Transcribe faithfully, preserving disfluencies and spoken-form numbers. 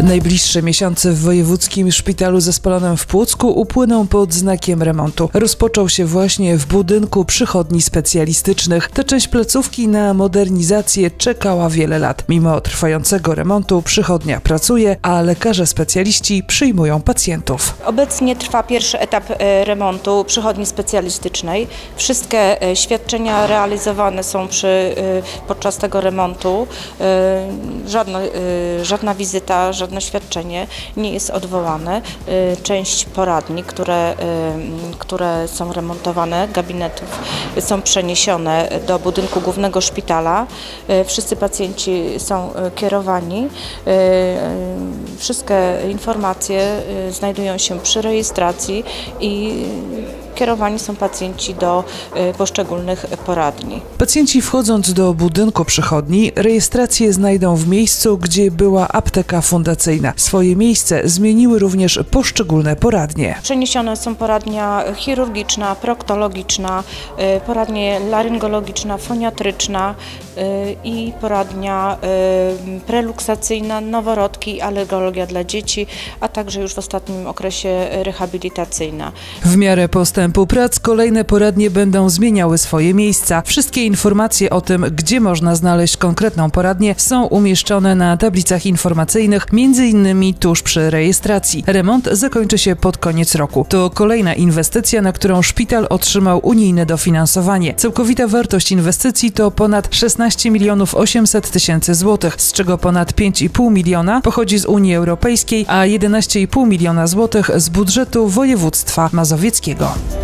Najbliższe miesiące w Wojewódzkim Szpitalu Zespolonym w Płocku upłyną pod znakiem remontu. Rozpoczął się właśnie w budynku przychodni specjalistycznych. Ta część placówki na modernizację czekała wiele lat. Mimo trwającego remontu przychodnia pracuje, a lekarze specjaliści przyjmują pacjentów. Obecnie trwa pierwszy etap remontu przychodni specjalistycznej. Wszystkie świadczenia realizowane są przy, podczas tego remontu. Żadna, żadna wizyta, żadna Żadne świadczenie nie jest odwołane. Część poradni, które, które są remontowane, gabinetów są przeniesione do budynku głównego szpitala. Wszyscy pacjenci są kierowani. Wszystkie informacje znajdują się przy rejestracji i kierowani są pacjenci do poszczególnych poradni. Pacjenci wchodząc do budynku przychodni rejestrację znajdą w miejscu, gdzie była apteka fundacyjna. Swoje miejsce zmieniły również poszczególne poradnie. Przeniesione są poradnia chirurgiczna, proktologiczna, poradnia laryngologiczna, foniatryczna i poradnia preluksacyjna, noworodki, alergologia dla dzieci, a także już w ostatnim okresie rehabilitacyjna. W miarę postępu prac kolejne poradnie będą zmieniały swoje miejsca. Wszystkie informacje o tym, gdzie można znaleźć konkretną poradnię, są umieszczone na tablicach informacyjnych, między innymi tuż przy rejestracji. Remont zakończy się pod koniec roku. To kolejna inwestycja, na którą szpital otrzymał unijne dofinansowanie. Całkowita wartość inwestycji to ponad szesnaście milionów osiemset tysięcy złotych, z czego ponad pięć i pół miliona pochodzi z Unii Europejskiej, a jedenaście i pół miliona złotych z budżetu województwa mazowieckiego.